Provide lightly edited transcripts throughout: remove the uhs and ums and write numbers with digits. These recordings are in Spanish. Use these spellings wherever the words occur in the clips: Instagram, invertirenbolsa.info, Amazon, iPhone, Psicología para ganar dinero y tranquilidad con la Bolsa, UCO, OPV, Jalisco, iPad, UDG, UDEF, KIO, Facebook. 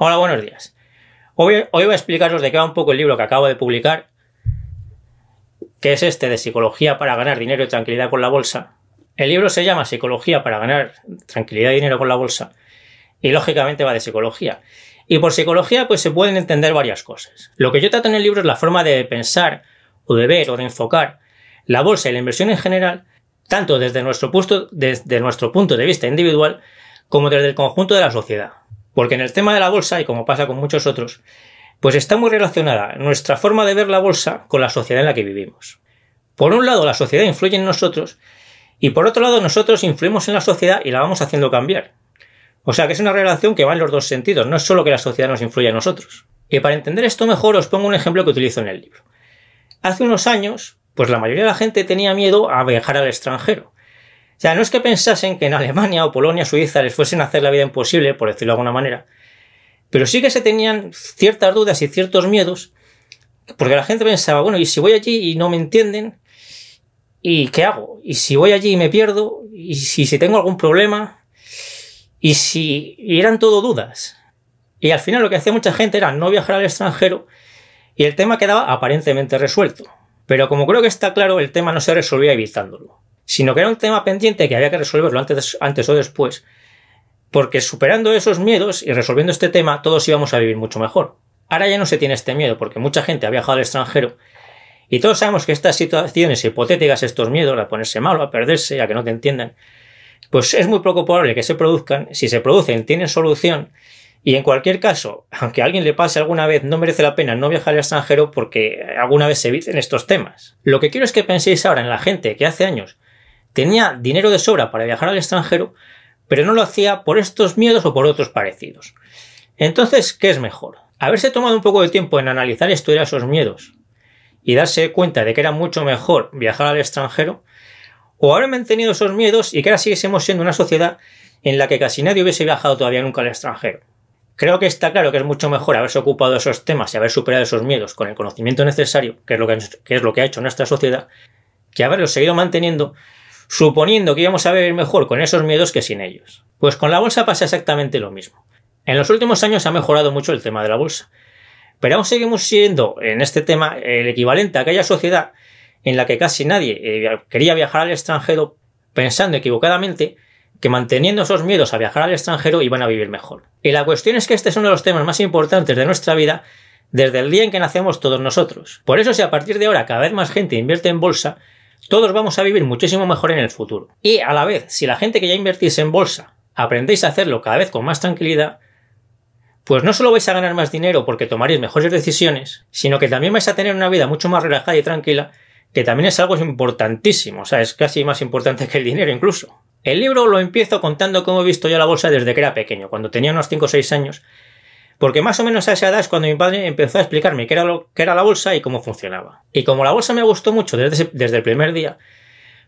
Hola, buenos días. Hoy voy a explicaros de qué va un poco el libro que acabo de publicar, que es este de Psicología para ganar dinero y tranquilidad con la bolsa. El libro se llama Psicología para ganar tranquilidad y dinero con la bolsa y lógicamente va de psicología. Y por psicología pues se pueden entender varias cosas. Lo que yo trato en el libro es la forma de pensar o de ver o de enfocar la bolsa y la inversión en general, tanto desde nuestro punto de vista individual como desde el conjunto de la sociedad. Porque en el tema de la bolsa, y como pasa con muchos otros, pues está muy relacionada nuestra forma de ver la bolsa con la sociedad en la que vivimos. Por un lado, la sociedad influye en nosotros y por otro lado, nosotros influimos en la sociedad y la vamos haciendo cambiar. O sea que es una relación que va en los dos sentidos, no es solo que la sociedad nos influye a nosotros. Y para entender esto mejor os pongo un ejemplo que utilizo en el libro. Hace unos años, pues la mayoría de la gente tenía miedo a viajar al extranjero. O sea, no es que pensasen que en Alemania o Polonia o Suiza les fuesen a hacer la vida imposible, por decirlo de alguna manera, pero sí que se tenían ciertas dudas y ciertos miedos, porque la gente pensaba, bueno, ¿y si voy allí y no me entienden? ¿Y qué hago? ¿Y si voy allí y me pierdo? ¿Y si tengo algún problema? Y eran todo dudas. Y al final lo que hacía mucha gente era no viajar al extranjero y el tema quedaba aparentemente resuelto. Pero como creo que está claro, el tema no se resolvía evitándolo, sino que era un tema pendiente que había que resolverlo antes o después, porque superando esos miedos y resolviendo este tema, todos íbamos a vivir mucho mejor. Ahora ya no se tiene este miedo, porque mucha gente ha viajado al extranjero, y todos sabemos que estas situaciones hipotéticas, estos miedos, a ponerse malo, a perderse, a que no te entiendan, pues es muy poco probable que se produzcan. Si se producen, tienen solución, y en cualquier caso, aunque a alguien le pase alguna vez, no merece la pena no viajar al extranjero porque alguna vez se eviten estos temas. Lo que quiero es que penséis ahora en la gente que hace años tenía dinero de sobra para viajar al extranjero, pero no lo hacía por estos miedos o por otros parecidos. Entonces, ¿qué es mejor? Haberse tomado un poco de tiempo en analizar y estudiar esos miedos y darse cuenta de que era mucho mejor viajar al extranjero, o haber mantenido esos miedos y que ahora siguiésemos siendo una sociedad en la que casi nadie hubiese viajado todavía nunca al extranjero. Creo que está claro que es mucho mejor haberse ocupado de esos temas y haber superado esos miedos con el conocimiento necesario, que es lo que ha hecho nuestra sociedad, que haberlos seguido manteniendo suponiendo que íbamos a vivir mejor con esos miedos que sin ellos. Pues con la bolsa pasa exactamente lo mismo. En los últimos años ha mejorado mucho el tema de la bolsa, pero aún seguimos siendo en este tema el equivalente a aquella sociedad en la que casi nadie quería viajar al extranjero, pensando equivocadamente que manteniendo esos miedos a viajar al extranjero iban a vivir mejor. Y la cuestión es que este es uno de los temas más importantes de nuestra vida desde el día en que nacemos todos nosotros. Por eso, si a partir de ahora cada vez más gente invierte en bolsa, todos vamos a vivir muchísimo mejor en el futuro. Y a la vez, si la gente que ya invertís en bolsa aprendéis a hacerlo cada vez con más tranquilidad, pues no solo vais a ganar más dinero porque tomaréis mejores decisiones, sino que también vais a tener una vida mucho más relajada y tranquila, que también es algo importantísimo. O sea, es casi más importante que el dinero incluso. El libro lo empiezo contando cómo he visto yo la bolsa desde que era pequeño, cuando tenía unos 5 o 6 años, porque más o menos a esa edad es cuando mi padre empezó a explicarme qué era la bolsa y cómo funcionaba. Y como la bolsa me gustó mucho desde el primer día,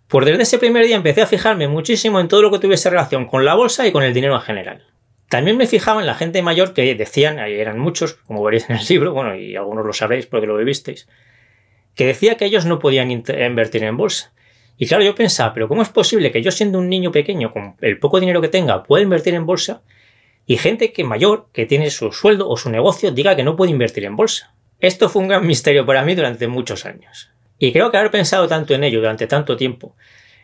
pues desde ese primer día empecé a fijarme muchísimo en todo lo que tuviese relación con la bolsa y con el dinero en general. También me fijaba en la gente mayor que decían, ahí eran muchos, como veréis en el libro, bueno, y algunos lo sabréis porque lo vivisteis, que decía que ellos no podían invertir en bolsa. Y claro, yo pensaba, pero ¿cómo es posible que yo, siendo un niño pequeño, con el poco dinero que tenga, pueda invertir en bolsa? Y gente que mayor, que tiene su sueldo o su negocio, diga que no puede invertir en bolsa. Esto fue un gran misterio para mí durante muchos años. Y creo que haber pensado tanto en ello durante tanto tiempo,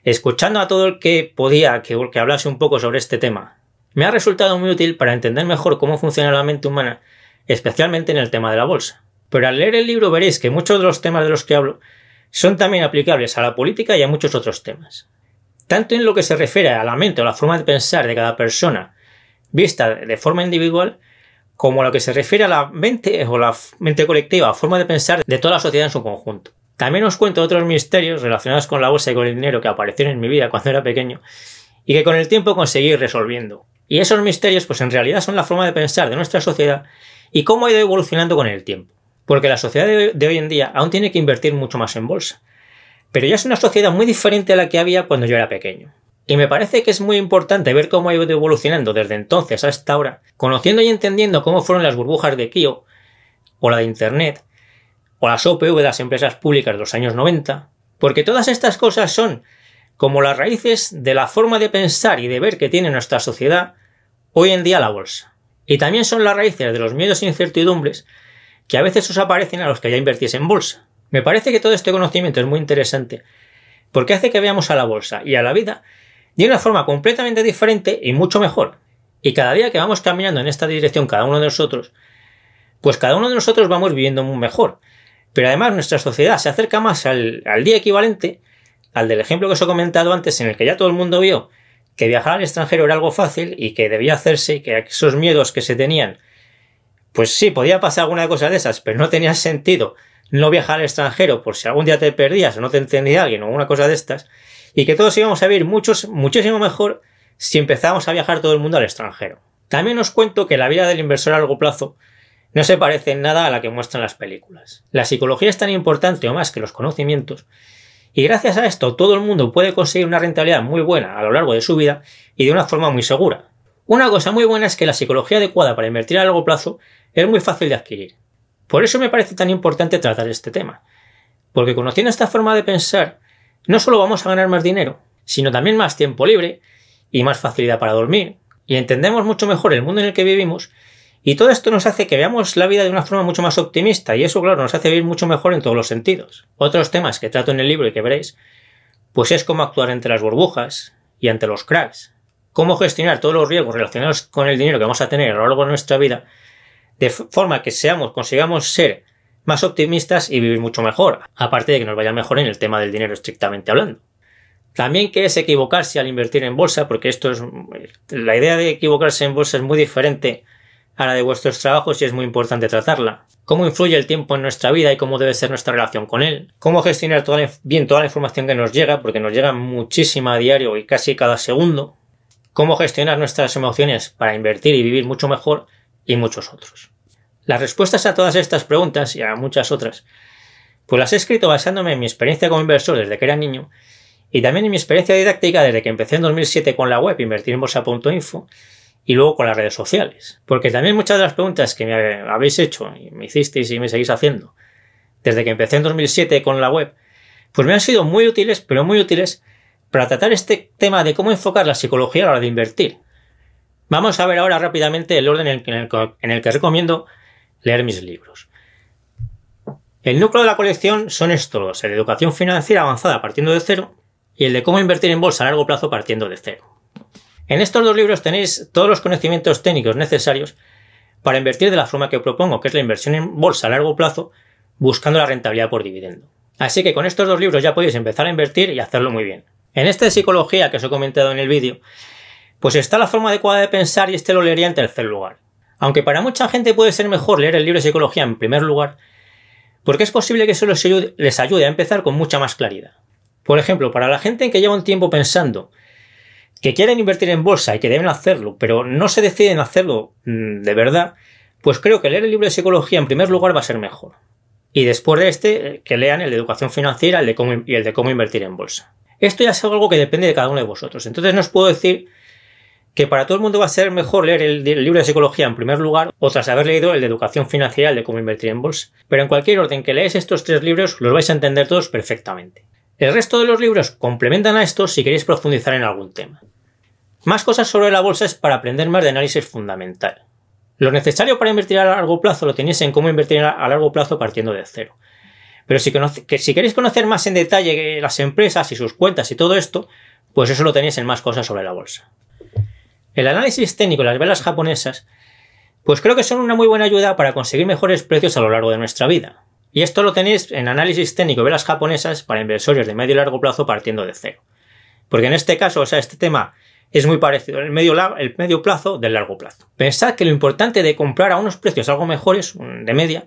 escuchando a todo el que podía que hablase un poco sobre este tema, me ha resultado muy útil para entender mejor cómo funciona la mente humana, especialmente en el tema de la bolsa. Pero al leer el libro veréis que muchos de los temas de los que hablo son también aplicables a la política y a muchos otros temas. Tanto en lo que se refiere a la mente o la forma de pensar de cada persona, vista de forma individual, como lo que se refiere a la mente colectiva, forma de pensar de toda la sociedad en su conjunto. También os cuento otros misterios relacionados con la bolsa y con el dinero que aparecieron en mi vida cuando era pequeño y que con el tiempo conseguí ir resolviendo. Y esos misterios pues en realidad son la forma de pensar de nuestra sociedad y cómo ha ido evolucionando con el tiempo. Porque la sociedad de hoy en día aún tiene que invertir mucho más en bolsa, pero ya es una sociedad muy diferente a la que había cuando yo era pequeño. Y me parece que es muy importante ver cómo ha ido evolucionando desde entonces hasta ahora, conociendo y entendiendo cómo fueron las burbujas de KIO, o la de Internet, o las OPV de las empresas públicas de los años 90, porque todas estas cosas son como las raíces de la forma de pensar y de ver que tiene nuestra sociedad hoy en día la bolsa. Y también son las raíces de los miedos e incertidumbres que a veces os aparecen a los que ya invertís en bolsa. Me parece que todo este conocimiento es muy interesante porque hace que veamos a la bolsa y a la vida de una forma completamente diferente y mucho mejor. Y cada día que vamos caminando en esta dirección cada uno de nosotros, pues cada uno de nosotros vamos viviendo muy mejor. Pero además nuestra sociedad se acerca más al día equivalente, al del ejemplo que os he comentado antes, en el que ya todo el mundo vio que viajar al extranjero era algo fácil y que debía hacerse, y que esos miedos que se tenían, pues sí, podía pasar alguna cosa de esas, pero no tenía sentido no viajar al extranjero por si algún día te perdías o no te entendía alguien o alguna cosa de estas, y que todos íbamos a vivir muchísimo mejor si empezábamos a viajar todo el mundo al extranjero. También os cuento que la vida del inversor a largo plazo no se parece en nada a la que muestran las películas. La psicología es tan importante o más que los conocimientos, y gracias a esto todo el mundo puede conseguir una rentabilidad muy buena a lo largo de su vida y de una forma muy segura. Una cosa muy buena es que la psicología adecuada para invertir a largo plazo es muy fácil de adquirir. Por eso me parece tan importante tratar este tema, porque conociendo esta forma de pensar no solo vamos a ganar más dinero, sino también más tiempo libre y más facilidad para dormir, y entendemos mucho mejor el mundo en el que vivimos. Y todo esto nos hace que veamos la vida de una forma mucho más optimista, y eso, claro, nos hace vivir mucho mejor en todos los sentidos. Otros temas que trato en el libro y que veréis, pues es cómo actuar ante las burbujas y ante los cracks, cómo gestionar todos los riesgos relacionados con el dinero que vamos a tener a lo largo de nuestra vida, de forma que consigamos ser más optimistas y vivir mucho mejor, aparte de que nos vaya mejor en el tema del dinero estrictamente hablando. También qué es equivocarse al invertir en bolsa, porque esto es la idea de equivocarse en bolsa es muy diferente a la de vuestros trabajos y es muy importante tratarla. Cómo influye el tiempo en nuestra vida y cómo debe ser nuestra relación con él. Cómo gestionar bien toda la información que nos llega, porque nos llega muchísima a diario y casi cada segundo. Cómo gestionar nuestras emociones para invertir y vivir mucho mejor, y muchos otros. Las respuestas a todas estas preguntas y a muchas otras, pues las he escrito basándome en mi experiencia como inversor desde que era niño, y también en mi experiencia didáctica desde que empecé en 2007 con la web invertirenbolsa.info, y luego con las redes sociales. Porque también muchas de las preguntas que me habéis hecho, y me hicisteis y me seguís haciendo, desde que empecé en 2007 con la web, pues me han sido muy útiles, pero muy útiles, para tratar este tema de cómo enfocar la psicología a la hora de invertir. Vamos a ver ahora rápidamente el orden en el que recomiendo leer mis libros. El núcleo de la colección son estos dos: el de educación financiera avanzada partiendo de cero y el de cómo invertir en bolsa a largo plazo partiendo de cero. En estos dos libros tenéis todos los conocimientos técnicos necesarios para invertir de la forma que propongo, que es la inversión en bolsa a largo plazo, buscando la rentabilidad por dividendo. Así que con estos dos libros ya podéis empezar a invertir y hacerlo muy bien. En este de psicología que os he comentado en el vídeo, pues está la forma adecuada de pensar, y este lo leería en tercer lugar. Aunque para mucha gente puede ser mejor leer el libro de psicología en primer lugar, porque es posible que eso les ayude a empezar con mucha más claridad. Por ejemplo, para la gente que lleva un tiempo pensando que quieren invertir en bolsa y que deben hacerlo, pero no se deciden hacerlo de verdad, pues creo que leer el libro de psicología en primer lugar va a ser mejor. Y después de este, que lean el de educación financiera y el de cómo invertir en bolsa. Esto ya es algo que depende de cada uno de vosotros. Entonces no os puedo decir que para todo el mundo va a ser mejor leer el libro de psicología en primer lugar, o tras haber leído el de educación financiera, el de cómo invertir en bolsa. Pero en cualquier orden que leáis estos tres libros, los vais a entender todos perfectamente. El resto de los libros complementan a estos si queréis profundizar en algún tema. Más cosas sobre la bolsa es para aprender más de análisis fundamental. Lo necesario para invertir a largo plazo lo tenéis en cómo invertir a largo plazo partiendo de cero. Pero si queréis conocer más en detalle las empresas y sus cuentas y todo esto, pues eso lo tenéis en más cosas sobre la bolsa. El análisis técnico y las velas japonesas, pues creo que son una muy buena ayuda para conseguir mejores precios a lo largo de nuestra vida. Y esto lo tenéis en análisis técnico y velas japonesas para inversores de medio y largo plazo partiendo de cero. Porque en este caso, o sea, este tema es muy parecido el medio plazo del largo plazo. Pensad que lo importante de comprar a unos precios algo mejores, de media,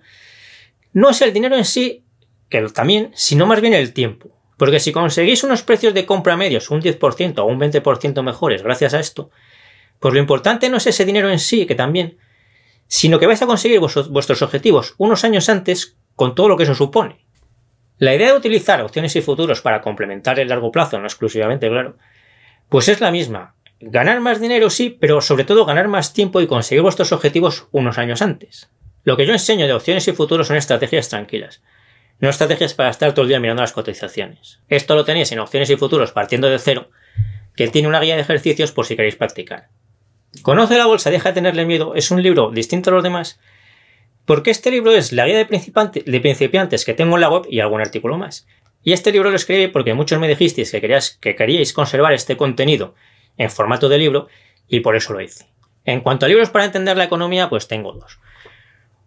no es el dinero en sí, que también, sino más bien el tiempo. Porque si conseguís unos precios de compra medios, un 10% o un 20% mejores gracias a esto, pues lo importante no es ese dinero en sí, que también, sino que vais a conseguir vuestros objetivos unos años antes con todo lo que eso supone. La idea de utilizar opciones y futuros para complementar el largo plazo, no exclusivamente, claro, pues es la misma. Ganar más dinero sí, pero sobre todo ganar más tiempo y conseguir vuestros objetivos unos años antes. Lo que yo enseño de opciones y futuros son estrategias tranquilas, no estrategias para estar todo el día mirando las cotizaciones. Esto lo tenéis en opciones y futuros partiendo de cero, que tiene una guía de ejercicios por si queréis practicar. Conoce la bolsa, deja de tenerle miedo, es un libro distinto a los demás, porque este libro es la guía de principiantes que tengo en la web y algún artículo más. Y este libro lo escribí porque muchos me dijisteis que queríais conservar este contenido en formato de libro y por eso lo hice. En cuanto a libros para entender la economía, pues tengo dos.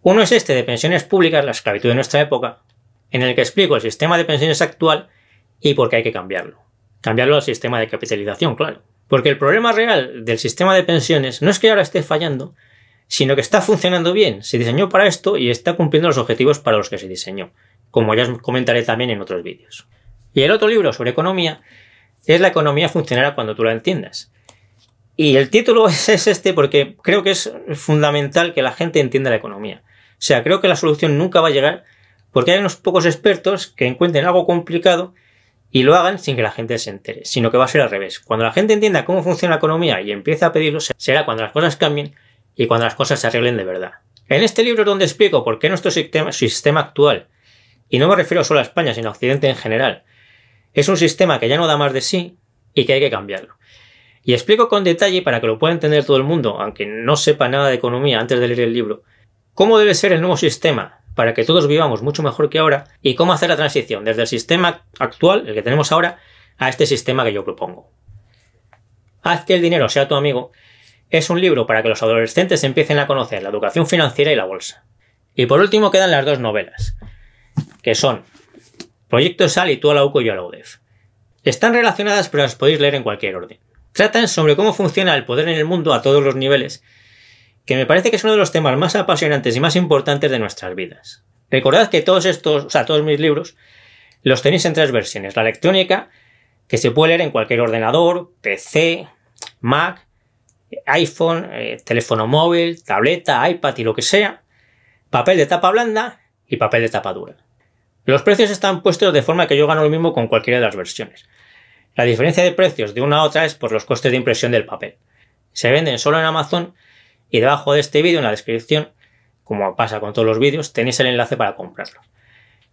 Uno es este de pensiones públicas, la esclavitud de nuestra época, en el que explico el sistema de pensiones actual y por qué hay que cambiarlo. Cambiarlo al sistema de capitalización, claro. Porque el problema real del sistema de pensiones no es que ahora esté fallando, sino que está funcionando bien, se diseñó para esto y está cumpliendo los objetivos para los que se diseñó, como ya os comentaré también en otros vídeos. Y el otro libro sobre economía es La economía funcionará cuando tú la entiendas. Y el título es este porque creo que es fundamental que la gente entienda la economía. O sea, creo que la solución nunca va a llegar porque hay unos pocos expertos que encuentren algo complicado y lo hagan sin que la gente se entere, sino que va a ser al revés. Cuando la gente entienda cómo funciona la economía y empiece a pedirlo, será cuando las cosas cambien y cuando las cosas se arreglen de verdad. En este libro es donde explico por qué nuestro sistema actual, y no me refiero solo a España, sino a Occidente en general, es un sistema que ya no da más de sí y que hay que cambiarlo. Y explico con detalle, para que lo pueda entender todo el mundo, aunque no sepa nada de economía antes de leer el libro, cómo debe ser el nuevo sistema, para que todos vivamos mucho mejor que ahora, y cómo hacer la transición desde el sistema actual, el que tenemos ahora, a este sistema que yo propongo. Haz que el dinero sea tu amigo es un libro para que los adolescentes empiecen a conocer la educación financiera y la bolsa. Y por último quedan las dos novelas, que son Proyecto Sal y Tú a la UCO y yo a la UDEF. Están relacionadas, pero las podéis leer en cualquier orden. Tratan sobre cómo funciona el poder en el mundo a todos los niveles, que me parece que es uno de los temas más apasionantes y más importantes de nuestras vidas. Recordad que todos mis libros los tenéis en tres versiones: la electrónica, que se puede leer en cualquier ordenador, PC, Mac, iPhone, teléfono móvil, tableta, iPad y lo que sea, papel de tapa blanda y papel de tapa dura. Los precios están puestos de forma que yo gano lo mismo con cualquiera de las versiones. La diferencia de precios de una a otra es por los costes de impresión del papel. Se venden solo en Amazon. Y debajo de este vídeo, en la descripción, como pasa con todos los vídeos, tenéis el enlace para comprarlos.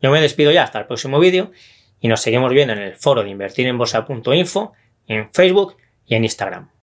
Yo me despido ya hasta el próximo vídeo y nos seguimos viendo en el foro de invertirenbolsa.info, en Facebook y en Instagram.